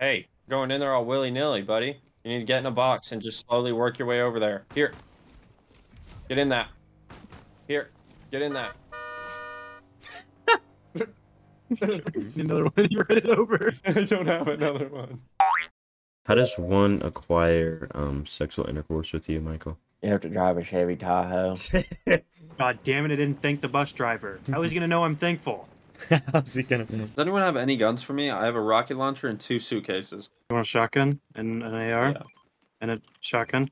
Hey, going in there all willy-nilly, buddy. You need to get in a box and just slowly work your way over there. Here. Get in that. Here. Get in that. Another one. You read it over. I don't have another one. How does one acquire sexual intercourse with you, Michael? You have to drive a Chevy Tahoe. God damn it, I didn't thank the bus driver. How is he gonna know I'm thankful? How's he gonna know? Does anyone have any guns for me? I have a rocket launcher and 2 suitcases. You want a shotgun and an AR? Yeah. And a shotgun?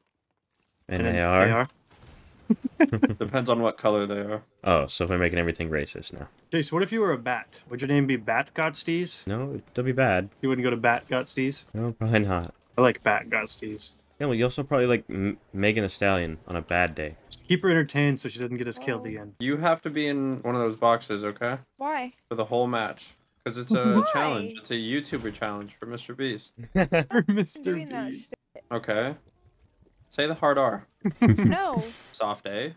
And an AR? AR? Depends on what color they are. Oh, so we're making everything racist now. Jace, what if you were a bat? Would your name be Bat Gotstees? No, that'd be bad. You wouldn't go to Bat Gotstees? No, probably not. I like Bat Gotstees. Yeah, well, you also probably like Megan Thee Stallion on a bad day. Just keep her entertained so she doesn't get us killed again. You have to be in one of those boxes, okay? Why? For the whole match. Because it's a challenge. It's a YouTuber challenge for Mr. Beast. For Mr. Beast. Okay. Say the hard R. No. Soft A.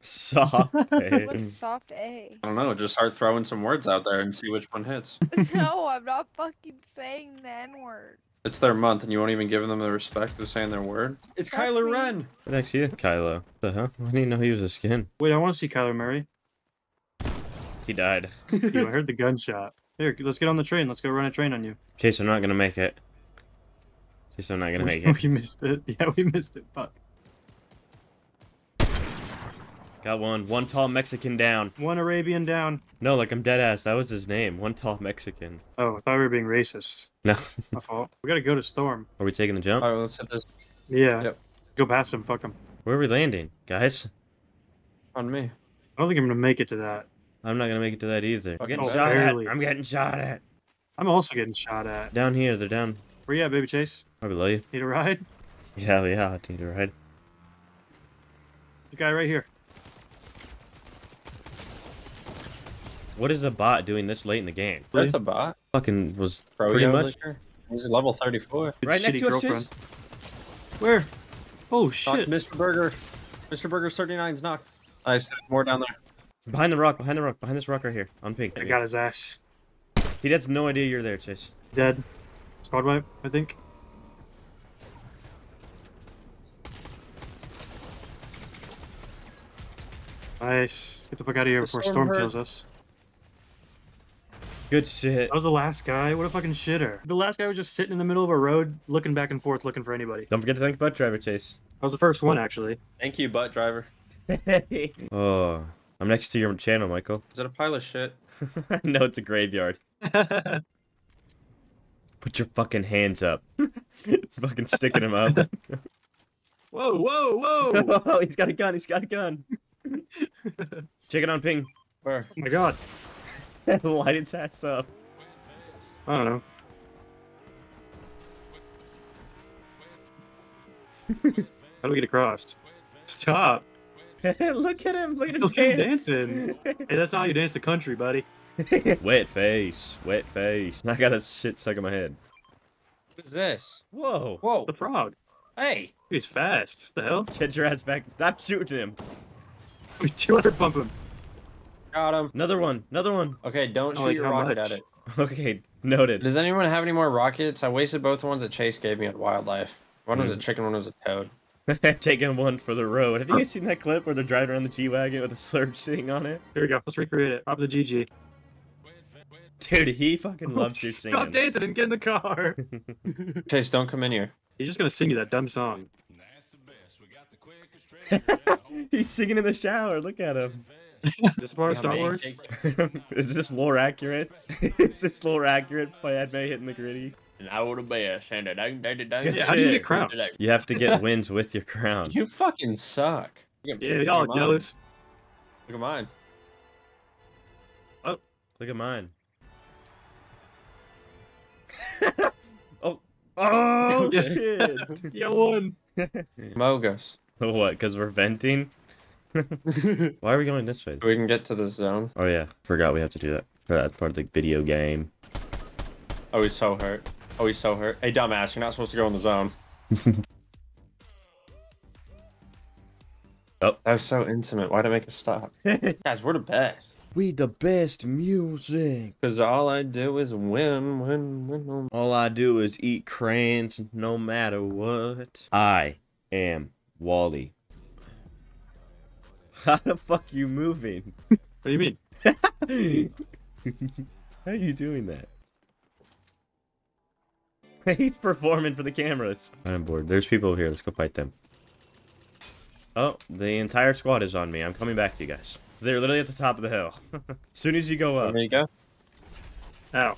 Soft A. What's soft A? I don't know. Just start throwing some words out there and see which one hits. No, I'm not fucking saying the N-word. It's their month and you won't even give them the respect of saying their word? It's Kylo Ren! It actually is Kylo. The hell? I didn't know he was a skin. Wait, I want to see Kyler Murray. He died. Yo, I heard the gunshot. Here, let's get on the train. Let's go run a train on you. Chase, I'm not going to make it. So I'm not gonna make it. We missed it. Yeah, we missed it. Fuck. Got one. One tall Mexican down. One Arabian down. No, like I'm dead ass. That was his name. One tall Mexican. Oh, I thought we were being racist. No. My fault. We gotta go to Storm. Are we taking the jump? All right, let's hit this. Yeah. Yep. Go past him. Fuck him. Where are we landing, guys? On me. I don't think I'm gonna make it to that. I'm not gonna make it to that either. I'm getting shot at. I'm getting shot at. I'm also getting shot at. Down here. They're down. Where you at, baby Chase? I below you. Need a ride? Yeah, I need a ride. The guy right here. What is a bot doing this late in the game? That's a bot. Fucking was Pro pretty much. Later. He's level 34. Right next to us, Chase. Where? Oh shit! Knocked Mr. Burger. Mr. Burger's 39's knocked. I said more down there. Behind the rock. Behind the rock. Behind this rock right here. On pink. I got his ass. He has no idea you're there, Chase. Dead. Squad wipe, I think. Nice. Get the fuck out of here before Storm kills us. Good shit. That was the last guy. What a fucking shitter. The last guy was just sitting in the middle of a road, looking back and forth, looking for anybody. Don't forget to thank Butt Driver, Chase. That was the first one, actually. Thank you, Butt Driver. Oh, I'm next to your channel, Michael. Is that a pile of shit? No, it's a graveyard. Put your fucking hands up. Fucking sticking him up. Whoa, whoa, whoa! Oh, he's got a gun, he's got a gun. Check it on ping. Where? Oh my god. Light its ass up. I don't know. How do we get across? Stop. Look at him, look at him. Look at him dancing. Hey, that's how you dance the country, buddy. Wet face, wet face. I got a shit stuck in my head. What is this? Whoa. Whoa. The frog. Hey. He's fast. What the hell? Get your ass back. Stop shooting him. We 200 bump him. Got him. Another one. Another one. Okay, don't shoot your rocket at it. Okay, noted. Does anyone have any more rockets? I wasted both the ones that Chase gave me at Wildlife. One was a chicken, one was a toad. Taking one for the road. Have you guys seen that clip where they're driving around the G Wagon with a slurge sitting on it? Here we go. Let's recreate it. Pop the GG. Dude, he fucking loves you singing. Stop dancing and get in the car. Chase, don't come in here. He's just gonna sing you that dumb song. That's the best. We got the quickest train. He's singing in the shower. Look at him. This part of Star Wars? Is this lore accurate? Is this lore accurate by Adme hitting the gritty? And I would obey us. And yeah, how do you get crowns? You have to get wins with your crown. You fucking suck. Yeah, y'all are jealous. Look at mine. Oh, look at mine. Oh shit! You won. Mogus. What? Because we're venting. Why are we going this way? We can get to the zone. Oh yeah, forgot we have to do that. That's part of the video game. Oh, he's so hurt. Oh, he's so hurt. Hey, dumbass! You're not supposed to go in the zone. Oh, that was so intimate. Why'd I make it stop? Guys, we're the best. We the best music. Cause all I do is win. All I do is eat crayons no matter what. I am Wally. How the fuck you moving? What do you mean? How are you doing that? He's performing for the cameras. I'm bored. There's people over here. Let's go fight them. Oh, the entire squad is on me. I'm coming back to you guys. They're literally at the top of the hill. As soon as you go up. There you go. Ow.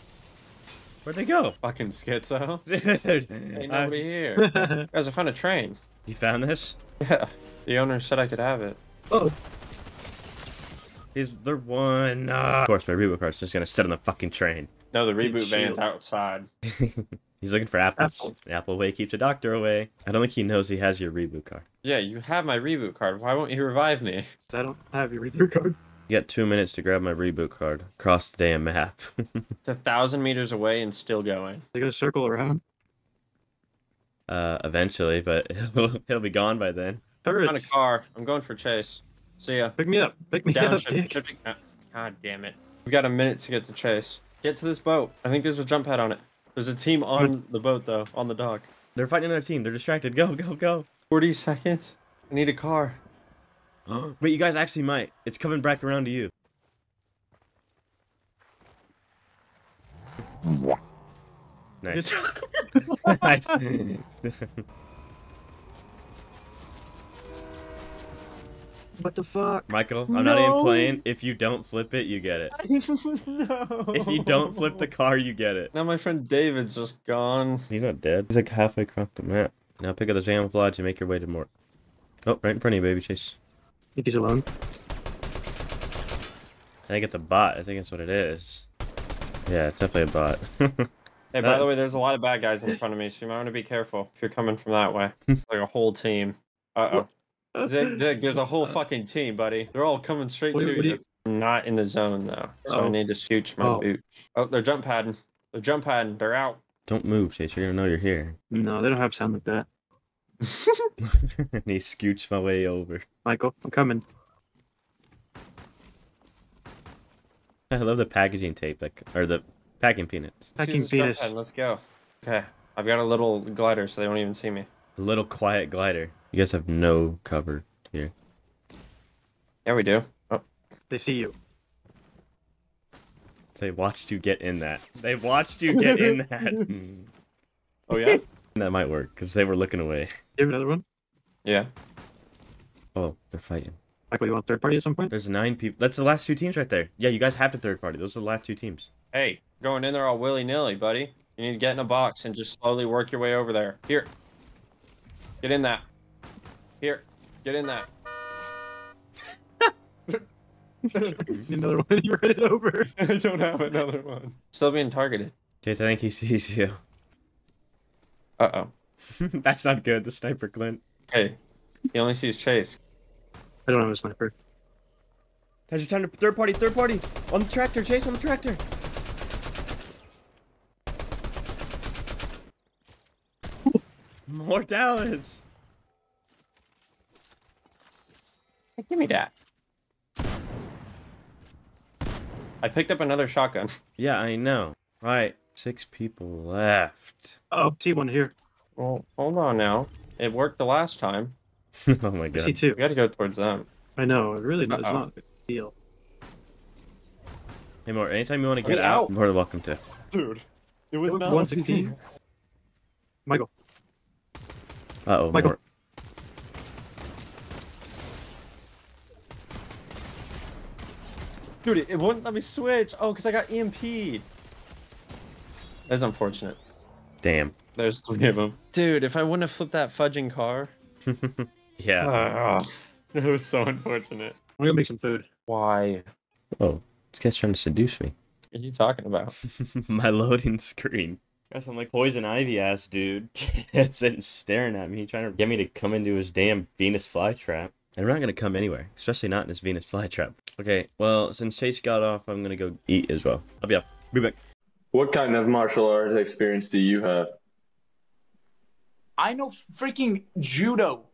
Where'd they go? Fucking schizo. Dude. Ain't nobody here. Guys, I found a train. You found this? Yeah. The owner said I could have it. Oh. Is there one? Of course, my reboot car's just gonna sit on the fucking train. No, the reboot van's outside. He's looking for apples. Apple way keeps a doctor away. I don't think he knows he has your reboot card. Yeah, you have my reboot card. Why won't you revive me? I don't have your reboot card. You got 2 minutes to grab my reboot card. Cross the damn map. It's 1,000 meters away and still going. They're gonna circle around. Eventually, but it'll be gone by then. I'm on a car. I'm going for Chase. See ya. Pick me up. Pick me up, dick. God damn it. We've got a minute to get to Chase. Get to this boat. I think there's a jump pad on it. There's a team on the boat, though, on the dock. They're fighting another team. They're distracted. Go, go, go. 40 seconds. I need a car. Wait, you guys actually might. It's coming back around to you. Nice. Nice. What the fuck? Michael, I'm not even playing. If you don't flip it, you get it. No. If you don't flip the car, you get it. Now my friend David's just gone. He's not dead. He's like halfway across the map. Now pick up the camouflage and make your way to Mort. Oh, right in front of you, baby Chase. I think he's alone. I think it's a bot. I think that's what it is. Yeah, it's definitely a bot. Hey, by the way, there's a lot of bad guys in front of me, so you might want to be careful if you're coming from that way. Like a whole team. Uh-oh. Zig, there's a whole fucking team, buddy. They're all coming straight to you. I'm not in the zone, though, so I need to shoot my boot. Oh, they're jump padding. They're jump padding. They're out. Don't move, Chase. You're going to know you're here. No, they don't have sound like that. And he scoots my way over. Michael, I'm coming. I love the packaging tape, like, or the packing peanuts. Packing peanuts. Let's go. Okay, I've got a little glider, so they won't even see me. A little quiet glider. You guys have no cover here. Yeah, we do. Oh. They see you. They watched you get in that. They watched you get in that. Oh, yeah? That might work, because they were looking away. You have another one? Yeah. Oh, they're fighting. Michael, you want third party at some point? There's 9 people. That's the last 2 teams right there. Yeah, you guys have to third party. Those are the last 2 teams. Hey, going in there all willy-nilly, buddy. You need to get in a box and just slowly work your way over there. Here. Get in that. Here, get in that. Another one, you ran it over. I don't have another one. Still being targeted. Chase, I think he sees you. Uh-oh. That's not good, the sniper, Clint. Hey, he only sees Chase. I don't have a sniper. Guys, it's time to third party! On the tractor, Chase, on the tractor! More Dallas! Give me that. I picked up another shotgun. Yeah, I know. All right, 6 people left. Oh, see one here. Well, hold on now. It worked the last time. Oh my god. I see 2. We gotta go towards them. I know, it really is not a good deal. Hey, Mort, anytime you want to get out, more than welcome to. Dude, it was not 116. Michael. Uh-oh, Michael. Mort. Dude, it wouldn't let me switch. Oh, because I got EMP'd. That's unfortunate. Damn. There's 3 of them. Dude, if I wouldn't have flipped that fudging car. Yeah. It was so unfortunate. I'm going to make some food. Why? Oh, this guy's trying to seduce me. What are you talking about? My loading screen. Guess I'm like poison ivy ass dude. That's sitting staring at me, trying to get me to come into his damn Venus flytrap. And we're not gonna come anywhere, especially not in this Venus flytrap. Okay, well, since Chase got off, I'm gonna go eat as well. I'll be off. Be back. What kind of martial arts experience do you have? I know freaking judo.